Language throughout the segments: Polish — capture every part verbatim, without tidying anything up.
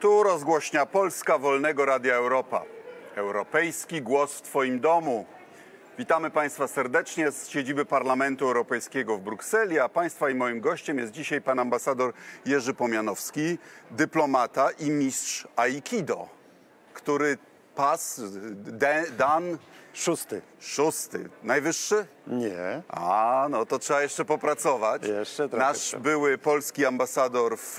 Tu rozgłośnia Polska Wolnego Radia Europa. Europejski głos w Twoim domu. Witamy Państwa serdecznie z siedziby Parlamentu Europejskiego w Brukseli, a Państwa i moim gościem jest dzisiaj pan ambasador Jerzy Pomianowski, dyplomata i mistrz Aikido, który pas dan... Szósty. Szósty. Najwyższy? Nie. A, no to trzeba jeszcze popracować. Jeszcze trochę. Nasz były polski ambasador w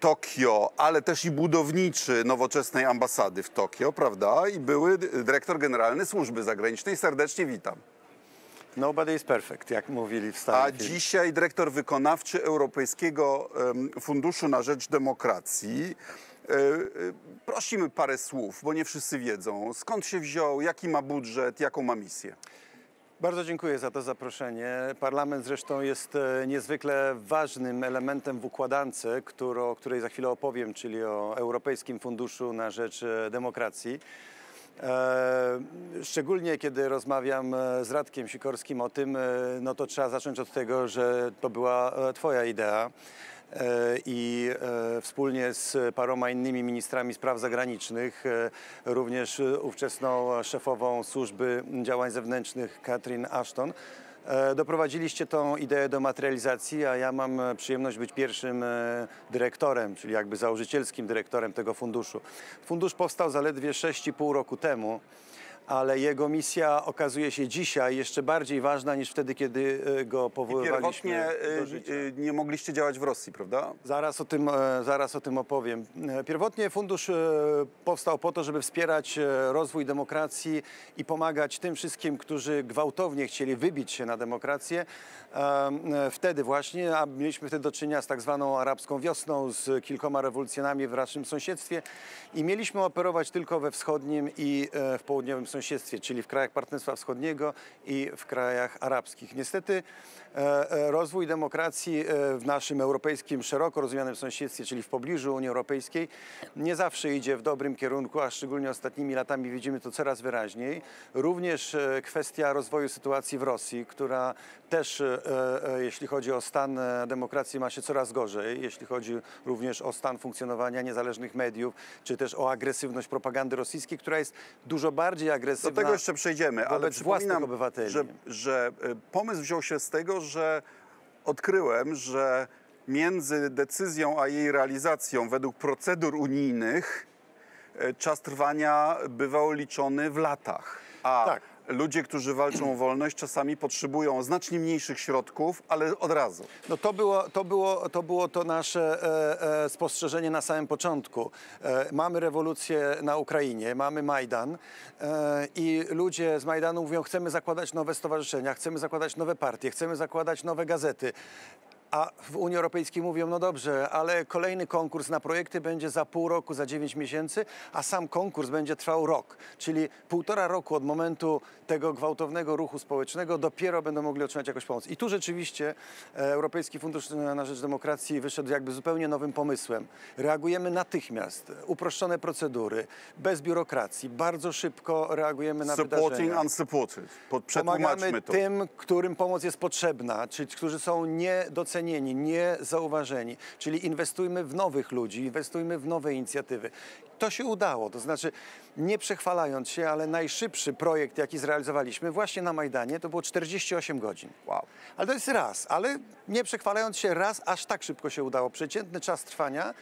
Tokio, ale też i budowniczy nowoczesnej ambasady w Tokio, prawda? I były dyrektor generalny służby zagranicznej. Serdecznie witam. Nobody is perfect, jak mówili w starym filmie. A dzisiaj dyrektor wykonawczy Europejskiego Funduszu na Rzecz Demokracji. Prosimy parę słów, bo nie wszyscy wiedzą, skąd się wziął, jaki ma budżet, jaką ma misję. Bardzo dziękuję za to zaproszenie. Parlament zresztą jest niezwykle ważnym elementem w układance, o której za chwilę opowiem, czyli o Europejskim Funduszu na Rzecz Demokracji. Szczególnie kiedy rozmawiam z Radkiem Sikorskim o tym, no to trzeba zacząć od tego, że to była twoja idea. I wspólnie z paroma innymi ministrami spraw zagranicznych, również ówczesną szefową służby działań zewnętrznych Catherine Ashton, doprowadziliście tą ideę do materializacji, a ja mam przyjemność być pierwszym dyrektorem, czyli jakby założycielskim dyrektorem tego funduszu. Fundusz powstał zaledwie sześć i pół roku temu, ale jego misja okazuje się dzisiaj jeszcze bardziej ważna niż wtedy, kiedy go powoływaliśmy. Pierwotnie do życia. Nie mogliście działać w Rosji, prawda? Zaraz o tym, zaraz o tym opowiem. Pierwotnie fundusz powstał po to, żeby wspierać rozwój demokracji i pomagać tym wszystkim, którzy gwałtownie chcieli wybić się na demokrację. Wtedy właśnie, a mieliśmy wtedy do czynienia z tak zwaną arabską wiosną, z kilkoma rewolucjonami w naszym sąsiedztwie i mieliśmy operować tylko we wschodnim i w południowym sąsiedztwie, czyli w krajach Partnerstwa Wschodniego i w krajach arabskich. Niestety rozwój demokracji w naszym europejskim, szeroko rozumianym sąsiedztwie, czyli w pobliżu Unii Europejskiej, nie zawsze idzie w dobrym kierunku, a szczególnie ostatnimi latami widzimy to coraz wyraźniej. Również kwestia rozwoju sytuacji w Rosji, która też, jeśli chodzi o stan demokracji, ma się coraz gorzej, jeśli chodzi również o stan funkcjonowania niezależnych mediów, czy też o agresywność propagandy rosyjskiej, która jest dużo bardziej agresywna. Do tego jeszcze przejdziemy, ale przypominam, że, że pomysł wziął się z tego, że odkryłem, że między decyzją a jej realizacją według procedur unijnych czas trwania bywał liczony w latach. A tak. Ludzie, którzy walczą o wolność, czasami potrzebują znacznie mniejszych środków, ale od razu. No to było to, było, to, było to nasze e, e, spostrzeżenie na samym początku. E, mamy rewolucję na Ukrainie, mamy Majdan e, i ludzie z Majdanu mówią, chcemy zakładać nowe stowarzyszenia, chcemy zakładać nowe partie, chcemy zakładać nowe gazety. A w Unii Europejskiej mówią, no dobrze, ale kolejny konkurs na projekty będzie za pół roku, za dziewięć miesięcy, a sam konkurs będzie trwał rok. Czyli półtora roku od momentu tego gwałtownego ruchu społecznego dopiero będą mogli otrzymać jakąś pomoc. I tu rzeczywiście Europejski Fundusz na Rzecz Demokracji wyszedł jakby zupełnie nowym pomysłem. Reagujemy natychmiast, uproszczone procedury, bez biurokracji, bardzo szybko reagujemy na wydarzenia. Supporting and supported. Pomagamy tym, którym pomoc jest potrzebna, czyli którzy są niedocenieni, niezauważeni, czyli inwestujmy w nowych ludzi, inwestujmy w nowe inicjatywy. To się udało, to znaczy nie przechwalając się, ale najszybszy projekt, jaki zrealizowaliśmy właśnie na Majdanie, to było czterdzieści osiem godzin. Wow. Ale to jest raz, ale nie przechwalając się raz, aż tak szybko się udało. Przeciętny czas trwania,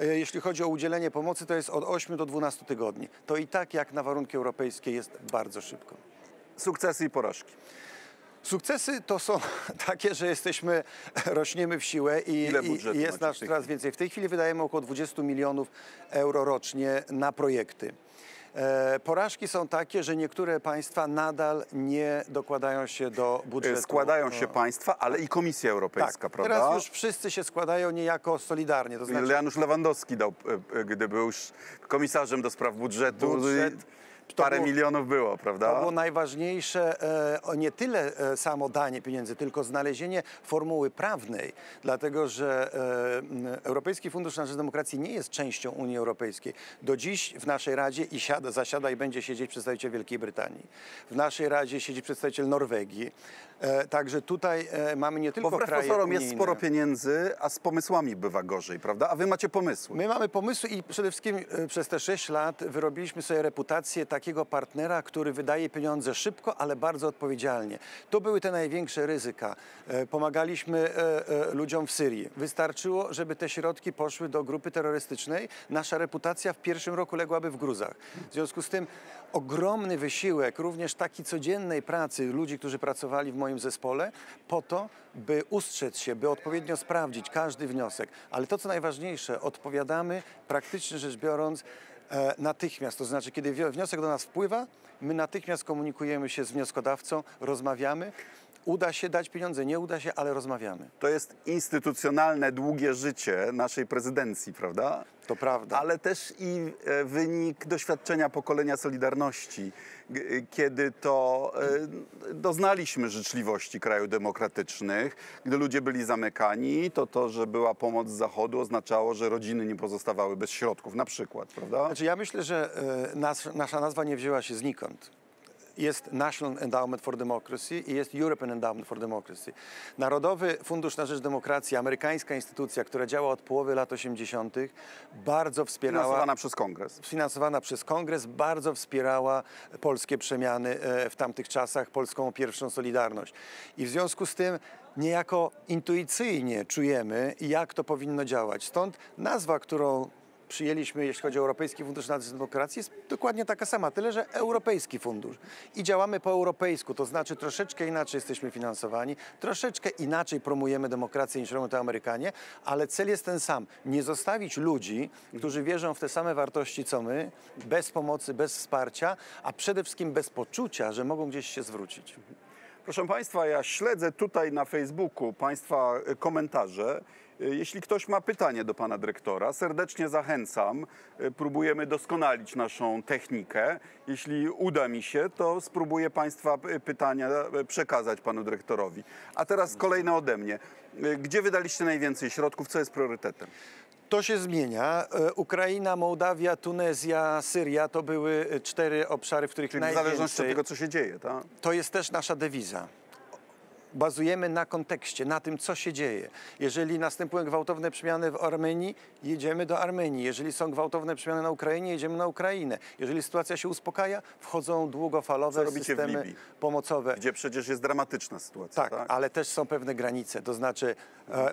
jeśli chodzi o udzielenie pomocy, to jest od ośmiu do dwunastu tygodni. To i tak jak na warunki europejskie jest bardzo szybko. Sukcesy i porażki. Sukcesy to są takie, że jesteśmy, rośniemy w siłę i, i jest nas coraz więcej. W tej chwili wydajemy około dwudziestu milionów euro rocznie na projekty. Porażki są takie, że niektóre państwa nadal nie dokładają się do budżetu. Składają się państwa, ale i Komisja Europejska, tak, prawda? Teraz już wszyscy się składają niejako solidarnie. To znaczy... Janusz Lewandowski dał, gdy był już komisarzem do spraw budżetu. Budżet... parę było, milionów było, prawda? To było najważniejsze nie tyle samo danie pieniędzy, tylko znalezienie formuły prawnej, dlatego że Europejski Fundusz na Rzecz Demokracji nie jest częścią Unii Europejskiej. Do dziś w naszej Radzie i siada, zasiada i będzie siedzieć przedstawiciel Wielkiej Brytanii. W naszej Radzie siedzi przedstawiciel Norwegii. Także tutaj mamy nie tylko kraje unijne. Bo wbrew pozorom jest sporo pieniędzy, a z pomysłami bywa gorzej, prawda? A wy macie pomysły. My mamy pomysły i przede wszystkim przez te sześć lat wyrobiliśmy sobie reputację takiego partnera, który wydaje pieniądze szybko, ale bardzo odpowiedzialnie. To były te największe ryzyka. Pomagaliśmy ludziom w Syrii. Wystarczyło, żeby te środki poszły do grupy terrorystycznej. Nasza reputacja w pierwszym roku ległaby w gruzach. W związku z tym ogromny wysiłek, również taki codziennej pracy ludzi, którzy pracowali w moim zespole, po to, by ustrzec się, by odpowiednio sprawdzić każdy wniosek. Ale to, co najważniejsze, odpowiadamy praktycznie rzecz biorąc natychmiast, to znaczy kiedy wniosek do nas wpływa, my natychmiast komunikujemy się z wnioskodawcą, rozmawiamy. Uda się dać pieniądze, nie uda się, ale rozmawiamy. To jest instytucjonalne, długie życie naszej prezydencji, prawda? To prawda. Ale też i wynik doświadczenia pokolenia Solidarności, kiedy to doznaliśmy życzliwości krajów demokratycznych, gdy ludzie byli zamykani, to to, że była pomoc z Zachodu oznaczało, że rodziny nie pozostawały bez środków, na przykład, prawda? Znaczy, ja myślę, że nasza nazwa nie wzięła się znikąd. Jest National Endowment for Democracy i jest European Endowment for Democracy. Narodowy Fundusz na Rzecz Demokracji, amerykańska instytucja, która działa od połowy lat osiemdziesiątych, bardzo wspierała... Finansowana przez Kongres. Finansowana przez Kongres, bardzo wspierała polskie przemiany w tamtych czasach, polską pierwszą Solidarność. I w związku z tym niejako intuicyjnie czujemy, jak to powinno działać. Stąd nazwa, którą przyjęliśmy, jeśli chodzi o Europejski Fundusz na Rzecz Demokracji, jest dokładnie taka sama, tyle że Europejski Fundusz. I działamy po europejsku, to znaczy troszeczkę inaczej jesteśmy finansowani, troszeczkę inaczej promujemy demokrację niż robią to Amerykanie, ale cel jest ten sam. Nie zostawić ludzi, którzy wierzą w te same wartości co my, bez pomocy, bez wsparcia, a przede wszystkim bez poczucia, że mogą gdzieś się zwrócić. Proszę Państwa, ja śledzę tutaj na Facebooku Państwa komentarze. Jeśli ktoś ma pytanie do pana dyrektora, serdecznie zachęcam. Próbujemy doskonalić naszą technikę. Jeśli uda mi się, to spróbuję państwa pytania przekazać panu dyrektorowi. A teraz kolejne ode mnie. Gdzie wydaliście najwięcej środków? Co jest priorytetem? To się zmienia. Ukraina, Mołdawia, Tunezja, Syria to były cztery obszary, w których najwięcej... Czyli w zależności od tego, co się dzieje, tak? To jest też nasza dewiza. Bazujemy na kontekście, na tym, co się dzieje. Jeżeli następują gwałtowne przemiany w Armenii, jedziemy do Armenii. Jeżeli są gwałtowne przemiany na Ukrainie, jedziemy na Ukrainę. Jeżeli sytuacja się uspokaja, wchodzą długofalowe systemy pomocowe. Gdzie przecież jest dramatyczna sytuacja. Tak, tak? ale też są pewne granice. To znaczy,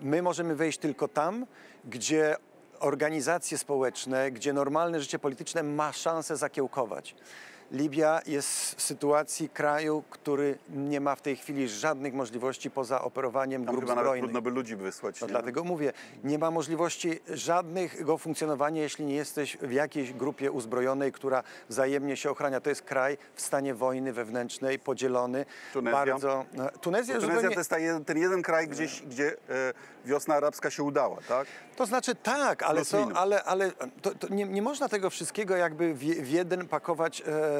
my możemy wejść tylko tam, gdzie organizacje społeczne, gdzie normalne życie polityczne ma szansę zakiełkować. Libia jest w sytuacji kraju, który nie ma w tej chwili żadnych możliwości poza operowaniem tam grup zbrojnych. Trudno by ludzi wysłać. No dlatego mówię, nie ma możliwości żadnego funkcjonowania, jeśli nie jesteś w jakiejś grupie uzbrojonej, która wzajemnie się ochrania. To jest kraj w stanie wojny wewnętrznej, podzielony. Tunezja. Bardzo... Tunezja, Tunezja zupełnie... to jest ten jeden kraj, gdzieś, gdzie wiosna arabska się udała, tak? To znaczy tak, ale, to, ale, ale to, to nie, nie można tego wszystkiego jakby w, w jeden pakować... E,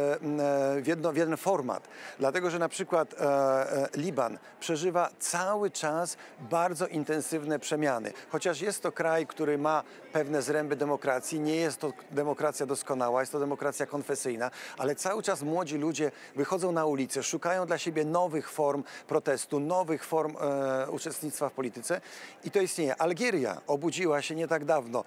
W, jedno, w jeden format, dlatego że na przykład e, e, Liban przeżywa cały czas bardzo intensywne przemiany. Chociaż jest to kraj, który ma pewne zręby demokracji, nie jest to demokracja doskonała, jest to demokracja konfesyjna, ale cały czas młodzi ludzie wychodzą na ulicę, szukają dla siebie nowych form protestu, nowych form e, uczestnictwa w polityce i to istnieje. Algieria obudziła się nie tak dawno.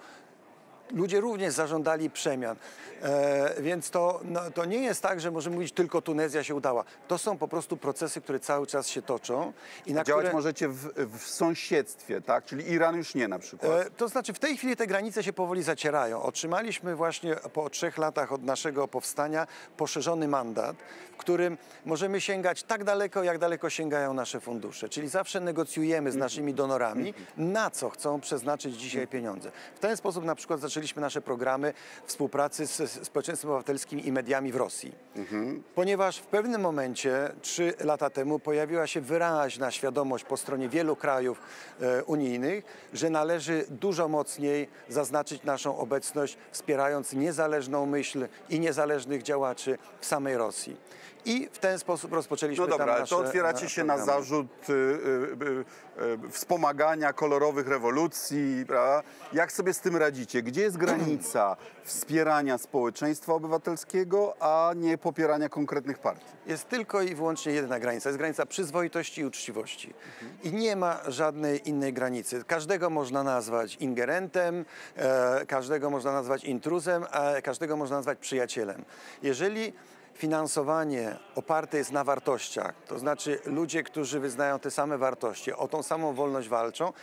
Ludzie również zażądali przemian, e, więc to, no, to nie jest tak, że możemy mówić tylko Tunezja się udała. To są po prostu procesy, które cały czas się toczą. I na Działać które... możecie w, w sąsiedztwie, tak? Czyli Iran już nie na przykład. E, to znaczy w tej chwili te granice się powoli zacierają. Otrzymaliśmy właśnie po trzech latach od naszego powstania poszerzony mandat, w którym możemy sięgać tak daleko, jak daleko sięgają nasze fundusze. Czyli zawsze negocjujemy z naszymi donorami, na co chcą przeznaczyć dzisiaj pieniądze. W ten sposób na przykład zaczęliśmy rozpoczęliśmy nasze programy współpracy ze społeczeństwem obywatelskim i mediami w Rosji. Mhm. Ponieważ w pewnym momencie, trzy lata temu, pojawiła się wyraźna świadomość po stronie wielu krajów e, unijnych, że należy dużo mocniej zaznaczyć naszą obecność, wspierając niezależną myśl i niezależnych działaczy w samej Rosji. I w ten sposób rozpoczęliśmy nasze... No dobra, ale to otwieracie się na zarzut y, y, y, y, wspomagania kolorowych rewolucji, prawda? Jak sobie z tym radzicie? Gdzie jest granica wspierania społeczeństwa obywatelskiego, a nie popierania konkretnych partii? Jest tylko i wyłącznie jedna granica. Jest granica przyzwoitości i uczciwości. Mhm. I nie ma żadnej innej granicy. Każdego można nazwać ingerentem, e, każdego można nazwać intruzem, a każdego można nazwać przyjacielem. Jeżeli finansowanie oparte jest na wartościach, to znaczy ludzie, którzy wyznają te same wartości, o tą samą wolność walczą,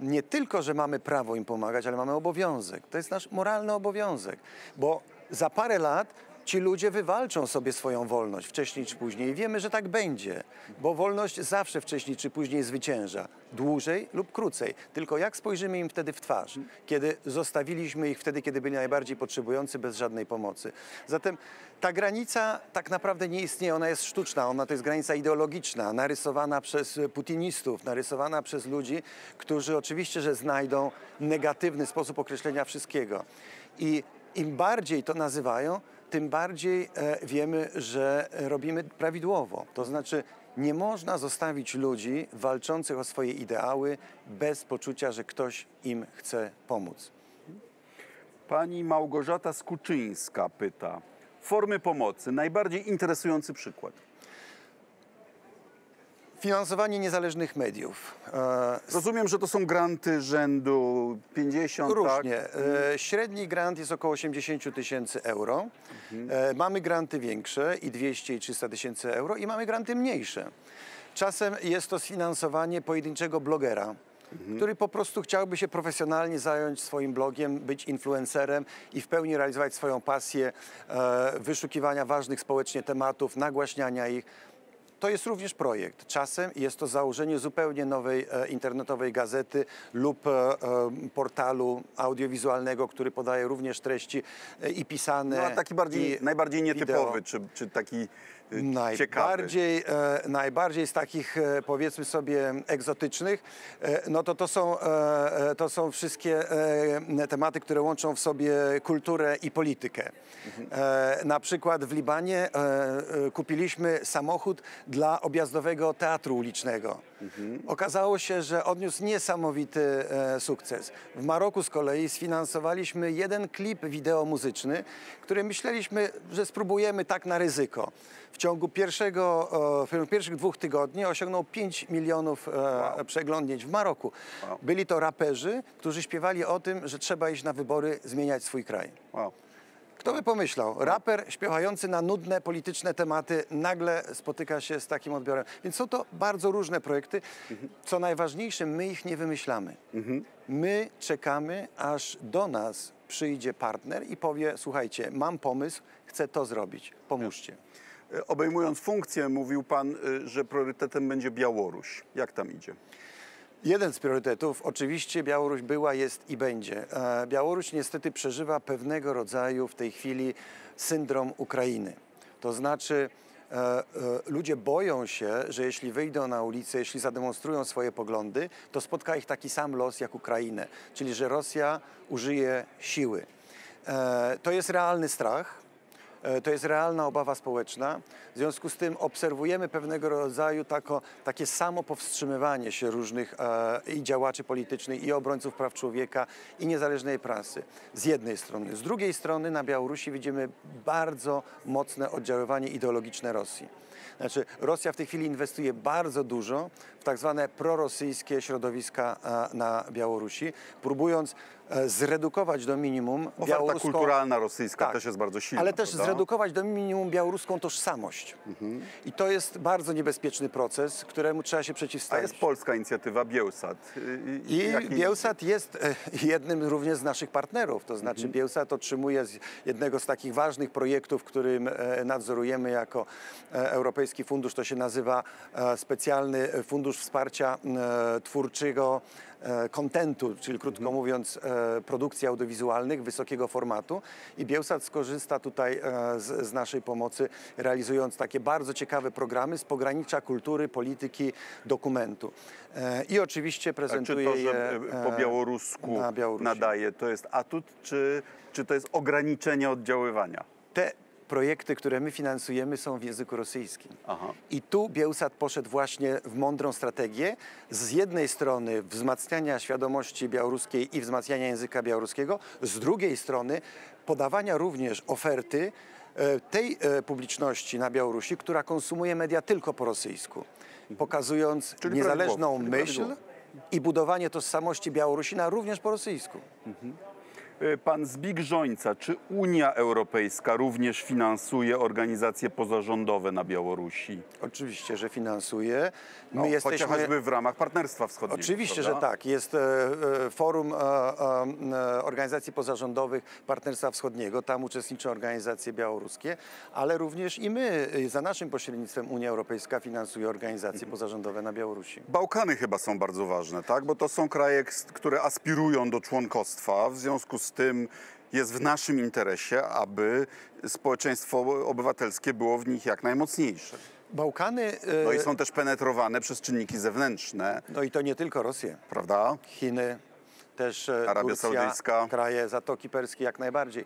nie tylko, że mamy prawo im pomagać, ale mamy obowiązek. To jest nasz moralny obowiązek, bo za parę lat ci ludzie wywalczą sobie swoją wolność wcześniej czy później i wiemy, że tak będzie, bo wolność zawsze wcześniej czy później zwycięża, dłużej lub krócej. Tylko jak spojrzymy im wtedy w twarz, kiedy zostawiliśmy ich wtedy, kiedy byli najbardziej potrzebujący, bez żadnej pomocy. Zatem ta granica tak naprawdę nie istnieje, ona jest sztuczna, ona to jest granica ideologiczna, narysowana przez putinistów, narysowana przez ludzi, którzy oczywiście, że znajdą negatywny sposób określenia wszystkiego. I im bardziej to nazywają, tym bardziej e, wiemy, że robimy prawidłowo. To znaczy nie można zostawić ludzi walczących o swoje ideały bez poczucia, że ktoś im chce pomóc. Pani Małgorzata Skuczyńska pyta. Formy pomocy. Najbardziej interesujący przykład. Finansowanie niezależnych mediów. Rozumiem, że to są granty rzędu pięćdziesiąt, różnie. Tak? E, średni grant jest około osiemdziesiąt tysięcy euro. Mhm. E, mamy granty większe i dwieście i trzysta tysięcy euro i mamy granty mniejsze. Czasem jest to sfinansowanie pojedynczego blogera, mhm, który po prostu chciałby się profesjonalnie zająć swoim blogiem, być influencerem i w pełni realizować swoją pasję e, wyszukiwania ważnych społecznie tematów, nagłaśniania ich. To jest również projekt. Czasem jest to założenie zupełnie nowej e, internetowej gazety lub e, portalu audiowizualnego, który podaje również treści e, i pisane. No, a taki bardziej, i, najbardziej nietypowy, czy, czy taki e, najbardziej, ciekawy? E, najbardziej z takich, e, powiedzmy sobie, egzotycznych, e, no to to są, e, to są wszystkie e, tematy, które łączą w sobie kulturę i politykę. Mhm. E, na przykład w Libanie e, kupiliśmy samochód dla objazdowego teatru ulicznego. Mhm. Okazało się, że odniósł niesamowity e, sukces. W Maroku z kolei sfinansowaliśmy jeden klip wideo muzyczny, który myśleliśmy, że spróbujemy tak na ryzyko. W ciągu pierwszego, e, pierwszych dwóch tygodni osiągnął pięć milionów e, wow. przeglądnięć w Maroku. Wow. Byli to raperzy, którzy śpiewali o tym, że trzeba iść na wybory, zmieniać swój kraj. Wow. Kto by pomyślał? Raper śpiewający na nudne, polityczne tematy nagle spotyka się z takim odbiorem. Więc są to bardzo różne projekty. Co najważniejsze, my ich nie wymyślamy. My czekamy, aż do nas przyjdzie partner i powie, słuchajcie, mam pomysł, chcę to zrobić, pomóżcie. Obejmując funkcję, mówił pan, że priorytetem będzie Białoruś. Jak tam idzie? Jeden z priorytetów, oczywiście Białoruś była, jest i będzie. Białoruś niestety przeżywa pewnego rodzaju w tej chwili syndrom Ukrainy. To znaczy e, e, ludzie boją się, że jeśli wyjdą na ulicę, jeśli zademonstrują swoje poglądy, to spotka ich taki sam los jak Ukrainę. Czyli, że Rosja użyje siły. E, to jest realny strach. To jest realna obawa społeczna. W związku z tym obserwujemy pewnego rodzaju tako, takie samo powstrzymywanie się różnych e, i działaczy politycznych, i obrońców praw człowieka, i niezależnej prasy. Z jednej strony. Z drugiej strony na Białorusi widzimy bardzo mocne oddziaływanie ideologiczne Rosji. Znaczy Rosja w tej chwili inwestuje bardzo dużo w tak zwane prorosyjskie środowiska e, na Białorusi, próbując zredukować do minimum oferta białoruską... kulturalna rosyjska tak, też jest bardzo silna. Ale też prawda? Zredukować do minimum białoruską tożsamość. Mhm. I to jest bardzo niebezpieczny proces, któremu trzeba się przeciwstawić. A jest polska inicjatywa Bielsat. I, i jaki... Bielsat jest jednym również z naszych partnerów. To znaczy mhm. Bielsat otrzymuje z jednego z takich ważnych projektów, którym nadzorujemy jako Europejski Fundusz. To się nazywa specjalny Fundusz Wsparcia Twórczego kontentu, czyli krótko mhm. mówiąc produkcji audiowizualnych wysokiego formatu, i Bielsat skorzysta tutaj z, z naszej pomocy, realizując takie bardzo ciekawe programy z pogranicza kultury, polityki, dokumentu. I oczywiście prezentuje je... Czy to, że po białorusku na nadaje, to jest atut, czy, czy to jest ograniczenie oddziaływania? Te projekty, które my finansujemy, są w języku rosyjskim. Aha. I tu Bielsat poszedł właśnie w mądrą strategię z jednej strony wzmacniania świadomości białoruskiej i wzmacniania języka białoruskiego, z drugiej strony podawania również oferty tej publiczności na Białorusi, która konsumuje media tylko po rosyjsku, pokazując czyli niezależną prawidłowo, myśl prawidłowo. i budowanie tożsamości Białorusina również po rosyjsku. Mhm. Pan Zbig Żońca, czy Unia Europejska również finansuje organizacje pozarządowe na Białorusi? Oczywiście, że finansuje. My no, jesteśmy... Chociażby w ramach Partnerstwa Wschodniego. Oczywiście, prawda? że tak. Jest e, e, forum e, e, organizacji pozarządowych Partnerstwa Wschodniego. Tam uczestniczą organizacje białoruskie, ale również i my, za naszym pośrednictwem, Unia Europejska finansuje organizacje mhm. pozarządowe na Białorusi. Bałkany chyba są bardzo ważne, tak? Bo to są kraje, które aspirują do członkostwa, w związku z tym jest w naszym interesie, aby społeczeństwo obywatelskie było w nich jak najmocniejsze. Bałkany... No i są też penetrowane przez czynniki zewnętrzne. No i to nie tylko Rosję. Prawda? Chiny, też Arabia Turcja, Saudyjska, kraje Zatoki Perskiej jak najbardziej.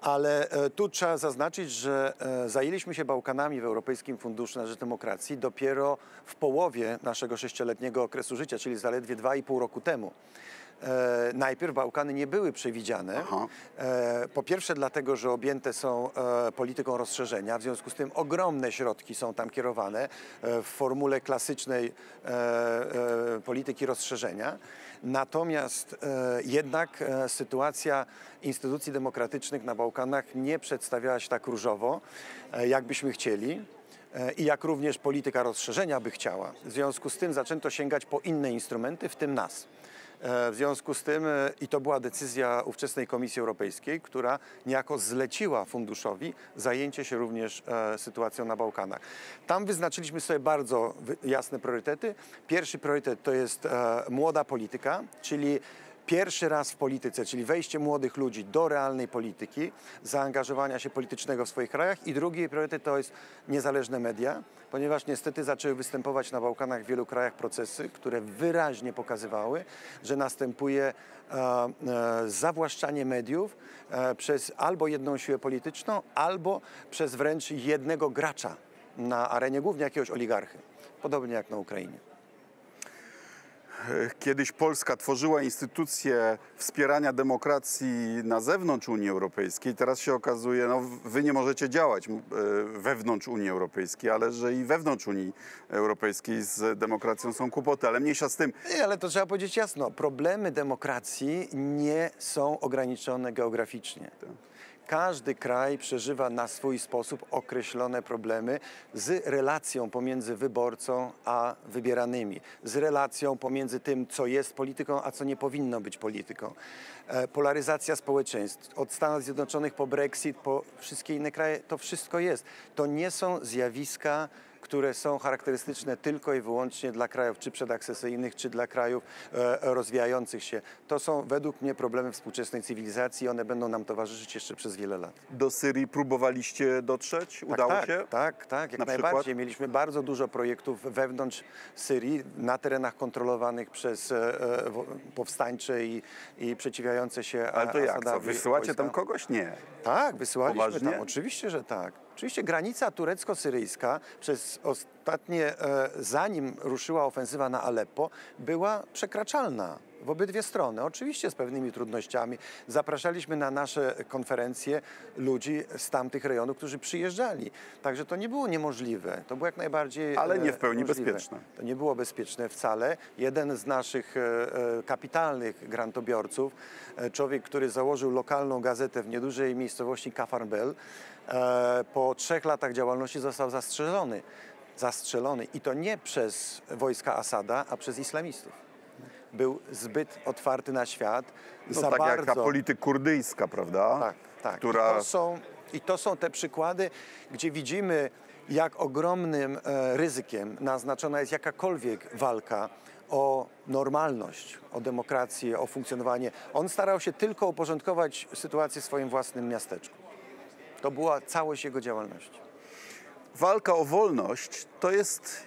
Ale tu trzeba zaznaczyć, że zajęliśmy się Bałkanami w Europejskim Funduszu na Rzecz Demokracji dopiero w połowie naszego sześcioletniego okresu życia, czyli zaledwie dwa i pół roku temu. E, najpierw Bałkany nie były przewidziane. E, po pierwsze dlatego, że objęte są e, polityką rozszerzenia, w związku z tym ogromne środki są tam kierowane e, w formule klasycznej e, e, polityki rozszerzenia. Natomiast e, jednak e, sytuacja instytucji demokratycznych na Bałkanach nie przedstawiała się tak różowo, e, jak byśmy chcieli. I jak również polityka rozszerzenia by chciała. W związku z tym zaczęto sięgać po inne instrumenty, w tym nas. W związku z tym, i to była decyzja ówczesnej Komisji Europejskiej, która niejako zleciła funduszowi zajęcie się również sytuacją na Bałkanach. Tam wyznaczyliśmy sobie bardzo jasne priorytety. Pierwszy priorytet to jest młoda polityka, czyli pierwszy raz w polityce, czyli wejście młodych ludzi do realnej polityki, zaangażowania się politycznego w swoich krajach. I drugi priorytet to jest niezależne media, ponieważ niestety zaczęły występować na Bałkanach w wielu krajach procesy, które wyraźnie pokazywały, że następuje e, e, zawłaszczanie mediów e, przez albo jedną siłę polityczną, albo przez wręcz jednego gracza na arenie, głównie jakiegoś oligarchy, podobnie jak na Ukrainie. Kiedyś Polska tworzyła instytucje wspierania demokracji na zewnątrz Unii Europejskiej. Teraz się okazuje, no wy nie możecie działać wewnątrz Unii Europejskiej, ale że i wewnątrz Unii Europejskiej z demokracją są kłopoty, ale mniejsza z tym. Nie, ale to trzeba powiedzieć jasno. Problemy demokracji nie są ograniczone geograficznie. Każdy kraj przeżywa na swój sposób określone problemy z relacją pomiędzy wyborcą a wybieranymi, z relacją pomiędzy tym, co jest polityką, a co nie powinno być polityką. Polaryzacja społeczeństw, od Stanów Zjednoczonych po Brexit, po wszystkie inne kraje, to wszystko jest. To nie są zjawiska, które są charakterystyczne tylko i wyłącznie dla krajów czy przedakcesyjnych, czy dla krajów e, rozwijających się. To są według mnie problemy współczesnej cywilizacji i one będą nam towarzyszyć jeszcze przez wiele lat. Do Syrii próbowaliście dotrzeć? Udało tak, się? Tak, tak. Jak Na najbardziej. Przykład? Mieliśmy bardzo dużo projektów wewnątrz Syrii, na terenach kontrolowanych przez e, powstańcze i, i przeciwiające się Asadowi. Ale to jak, co? Wysyłacie wojska? tam kogoś? Nie. Tak, wysyłaliśmy Poważnie? tam. Oczywiście, że tak. Oczywiście granica turecko-syryjska przez ostatnie, zanim ruszyła ofensywa na Aleppo, była przekraczalna w obydwie strony. Oczywiście z pewnymi trudnościami. Zapraszaliśmy na nasze konferencje ludzi z tamtych rejonów, którzy przyjeżdżali. Także to nie było niemożliwe. To było jak najbardziej Ale nie w pełni możliwe. bezpieczne. To nie było bezpieczne wcale. Jeden z naszych kapitalnych grantobiorców, człowiek, który założył lokalną gazetę w niedużej miejscowości Kafarbel, po trzech latach działalności został zastrzelony. Zastrzelony. I to nie przez wojska Asada, a przez islamistów. Był zbyt otwarty na świat. No, za tak bardzo... jak ta polityka kurdyjska, prawda? Tak, tak. Która... I, to są, I to są te przykłady, gdzie widzimy, jak ogromnym e, ryzykiem naznaczona jest jakakolwiek walka o normalność, o demokrację, o funkcjonowanie. On starał się tylko uporządkować sytuację w swoim własnym miasteczku. To była całość jego działalności. Walka o wolność to jest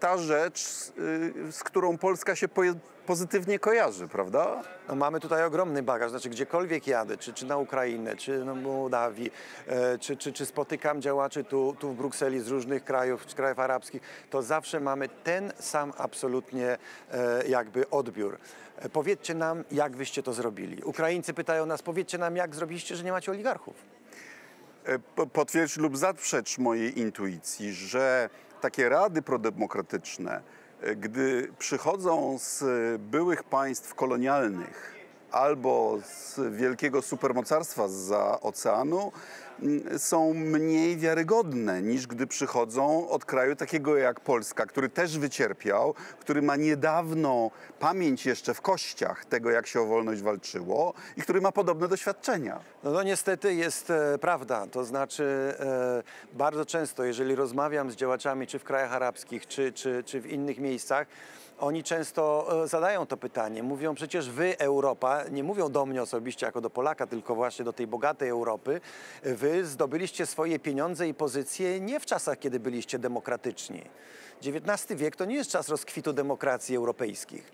ta rzecz, z którą Polska się pozytywnie kojarzy, prawda? No, mamy tutaj ogromny bagaż, znaczy gdziekolwiek jadę, czy, czy na Ukrainę, czy na Mołdawii, e, czy, czy, czy spotykam działaczy tu, tu w Brukseli z różnych krajów, z krajów arabskich, to zawsze mamy ten sam absolutnie e, jakby odbiór. E, powiedzcie nam, jak wyście to zrobili. Ukraińcy pytają nas, powiedzcie nam, jak zrobiliście, że nie macie oligarchów. Potwierdź lub zaprzecz mojej intuicji, że takie rady prodemokratyczne, gdy przychodzą z byłych państw kolonialnych albo z wielkiego supermocarstwa zza oceanu, są mniej wiarygodne niż gdy przychodzą od kraju takiego jak Polska, który też wycierpiał, który ma niedawną pamięć jeszcze w kościach tego, jak się o wolność walczyło i który ma podobne doświadczenia. No, no niestety jest e, prawda, to znaczy e, bardzo często, jeżeli rozmawiam z działaczami czy w krajach arabskich, czy, czy, czy w innych miejscach, oni często zadają to pytanie, mówią przecież wy, Europa, nie mówią do mnie osobiście jako do Polaka, tylko właśnie do tej bogatej Europy, wy zdobyliście swoje pieniądze i pozycje nie w czasach, kiedy byliście demokratyczni. dziewiętnasty wiek to nie jest czas rozkwitu demokracji europejskich.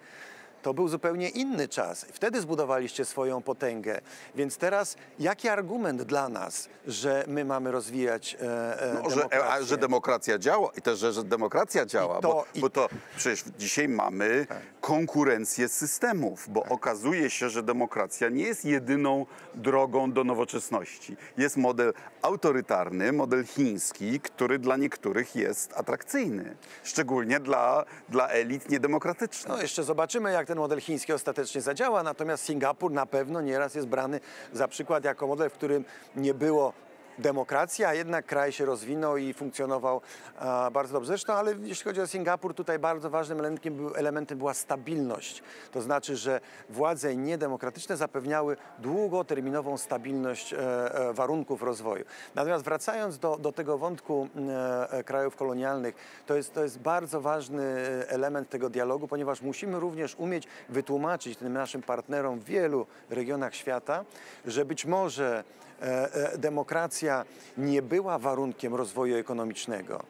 To był zupełnie inny czas. Wtedy zbudowaliście swoją potęgę. Więc teraz jaki argument dla nas, że my mamy rozwijać e, no, demokrację? Że, a, że demokracja działa i też, że, że demokracja działa. To, bo, i... bo to przecież dzisiaj mamy tak. konkurencję systemów, bo tak. okazuje się, że demokracja nie jest jedyną drogą do nowoczesności. Jest model autorytarny, model chiński, który dla niektórych jest atrakcyjny. Szczególnie dla, dla elit niedemokratycznych. No jeszcze zobaczymy, jak ten model chiński ostatecznie zadziała, natomiast Singapur na pewno nieraz jest brany za przykład jako model, w którym nie było demokracji, a jednak kraj się rozwinął i funkcjonował a, bardzo dobrze. Zresztą, ale jeśli chodzi o Singapur, tutaj bardzo ważnym elementem, elementem była stabilność. To znaczy, że władze niedemokratyczne zapewniały długoterminową stabilność e, e, warunków rozwoju. Natomiast wracając do, do tego wątku e, krajów kolonialnych, to jest, to jest bardzo ważny element tego dialogu, ponieważ musimy również umieć wytłumaczyć tym naszym partnerom w wielu regionach świata, że być może demokracja nie była warunkiem rozwoju ekonomicznego,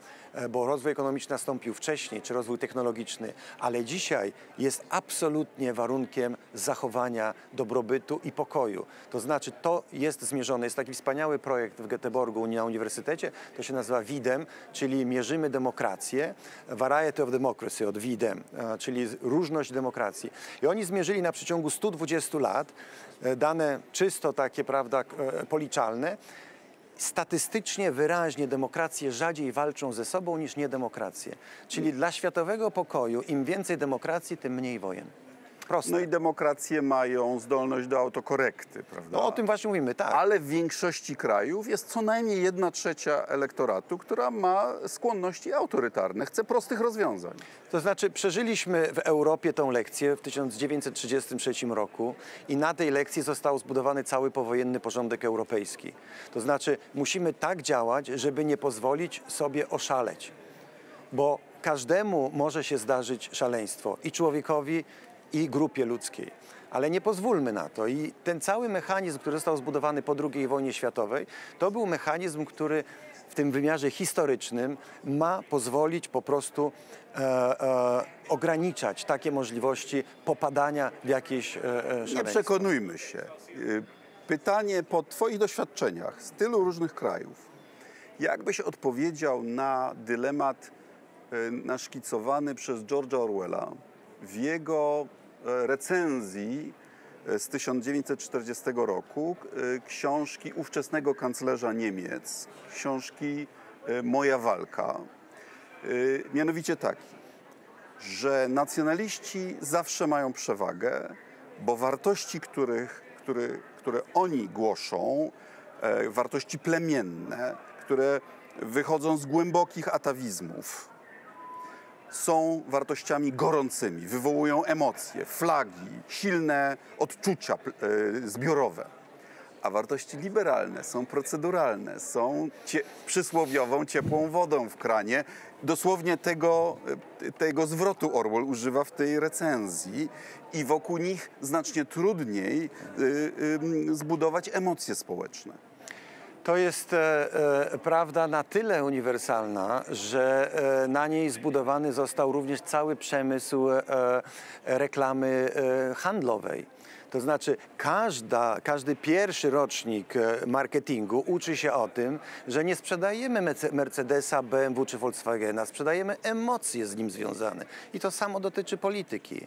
bo rozwój ekonomiczny nastąpił wcześniej, czy rozwój technologiczny, ale dzisiaj jest absolutnie warunkiem zachowania dobrobytu i pokoju. To znaczy to jest zmierzone. Jest taki wspaniały projekt w Göteborgu na uniwersytecie, to się nazywa WIDEM, czyli Mierzymy Demokrację, Variety of Democracy od WIDEM, czyli różność demokracji. I oni zmierzyli na przeciągu stu dwudziestu lat dane czysto takie, prawda, policzalne. Statystycznie, wyraźnie demokracje rzadziej walczą ze sobą niż niedemokracje. Czyli dla światowego pokoju im więcej demokracji, tym mniej wojen. Proste. No i demokracje mają zdolność do autokorekty, prawda? No o tym właśnie mówimy, tak. Ale w większości krajów jest co najmniej jedna trzecia elektoratu, która ma skłonności autorytarne, chce prostych rozwiązań. To znaczy przeżyliśmy w Europie tą lekcję w tysiąc dziewięćset trzydziestym trzecim roku i na tej lekcji został zbudowany cały powojenny porządek europejski. To znaczy musimy tak działać, żeby nie pozwolić sobie oszaleć, bo każdemu może się zdarzyć szaleństwo i człowiekowi, i grupie ludzkiej. Ale nie pozwólmy na to. I ten cały mechanizm, który został zbudowany po drugiej wojnie światowej, to był mechanizm, który w tym wymiarze historycznym ma pozwolić po prostu e, e, ograniczać takie możliwości popadania w jakieś e, szaleństwo. Nie przekonujmy się. Pytanie po twoich doświadczeniach z tylu różnych krajów. Jak byś odpowiedział na dylemat e, naszkicowany przez George'a Orwella w jego recenzji z tysiąc dziewięćset czterdziestego roku książki ówczesnego kanclerza Niemiec, książki Moja walka, mianowicie taki, że nacjonaliści zawsze mają przewagę, bo wartości, których, które, które oni głoszą, wartości plemienne, które wychodzą z głębokich atawizmów, są wartościami gorącymi, wywołują emocje, flagi, silne odczucia zbiorowe. a wartości liberalne są proceduralne, są cie przysłowiową ciepłą wodą w kranie. Dosłownie tego, tego zwrotu Orwell używa w tej recenzji i wokół nich znacznie trudniej y, y, zbudować emocje społeczne. To jest e, prawda na tyle uniwersalna, że e, na niej zbudowany został również cały przemysł e, reklamy e, handlowej. To znaczy każda, każdy pierwszy rocznik marketingu uczy się o tym, że nie sprzedajemy Mercedesa, B M W czy Volkswagena, sprzedajemy emocje z nim związane. I to samo dotyczy polityki.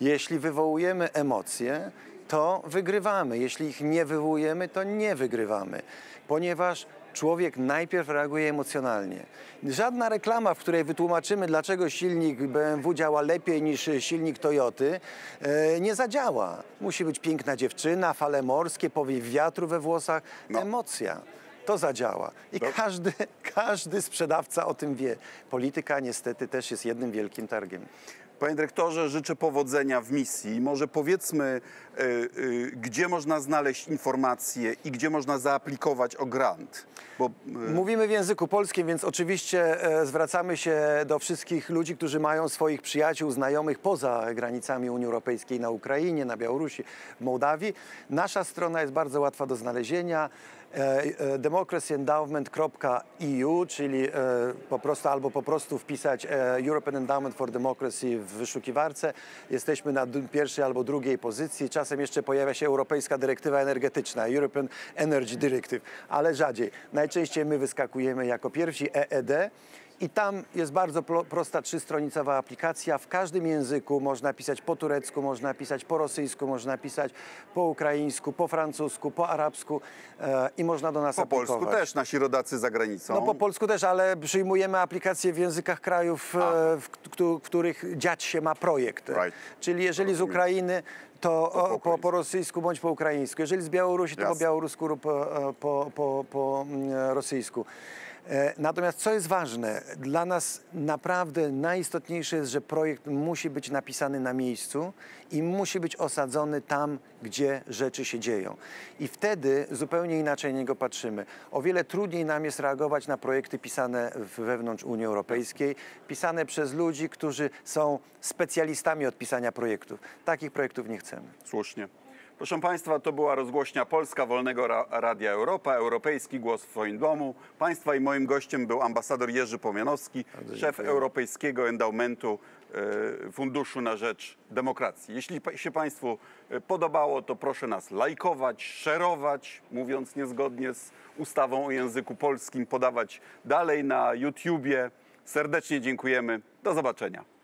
Jeśli wywołujemy emocje, to wygrywamy. Jeśli ich nie wywołujemy, to nie wygrywamy, ponieważ człowiek najpierw reaguje emocjonalnie. Żadna reklama, w której wytłumaczymy, dlaczego silnik B M W działa lepiej niż silnik Toyoty, nie zadziała. Musi być piękna dziewczyna, fale morskie, powiew wiatru we włosach, no. Emocja. To zadziała. I no. każdy, każdy sprzedawca o tym wie. Polityka niestety też jest jednym wielkim targiem. Panie dyrektorze, życzę powodzenia w misji. Może powiedzmy, y, y, gdzie można znaleźć informacje i gdzie można zaaplikować o grant? Bo, y... Mówimy w języku polskim, więc oczywiście e, zwracamy się do wszystkich ludzi, którzy mają swoich przyjaciół, znajomych poza granicami Unii Europejskiej, na Ukrainie, na Białorusi, w Mołdawii. Nasza strona jest bardzo łatwa do znalezienia. democracy endowment kropka e u, czyli po prostu albo po prostu wpisać European Endowment for Democracy w wyszukiwarce. Jesteśmy na pierwszej albo drugiej pozycji. Czasem jeszcze pojawia się Europejska Dyrektywa Energetyczna, European Energy Directive, ale rzadziej. Najczęściej my wyskakujemy jako pierwsi, E E D. I tam jest bardzo prosta trzystronicowa aplikacja. W każdym języku można pisać po turecku, można pisać po rosyjsku, można pisać po ukraińsku, po francusku, po arabsku e, i można do nas aplikować. Po polsku też nasi rodacy za granicą. No po polsku też, ale przyjmujemy aplikacje w językach krajów, e, w, w których dziać się ma projekt. Right. Czyli jeżeli z Ukrainy, to po, po, po rosyjsku bądź po ukraińsku. Jeżeli z Białorusi, to yes. po białorusku lub po, po, po, po rosyjsku. Natomiast co jest ważne, dla nas naprawdę najistotniejsze jest, że projekt musi być napisany na miejscu i musi być osadzony tam, gdzie rzeczy się dzieją. I wtedy zupełnie inaczej na niego patrzymy. O wiele trudniej nam jest reagować na projekty pisane wewnątrz Unii Europejskiej, pisane przez ludzi, którzy są specjalistami od pisania projektów. Takich projektów nie chcemy. Słusznie. Proszę Państwa, to była rozgłośnia Polska Wolnego Radia Europa, Europejski Głos w swoim domu. Państwa i moim gościem był ambasador Jerzy Pomianowski, szef Europejskiego Endowmentu Funduszu na Rzecz Demokracji. Jeśli się Państwu podobało, to proszę nas lajkować, szerować, mówiąc niezgodnie z ustawą o języku polskim, podawać dalej na YouTubie. Serdecznie dziękujemy. Do zobaczenia.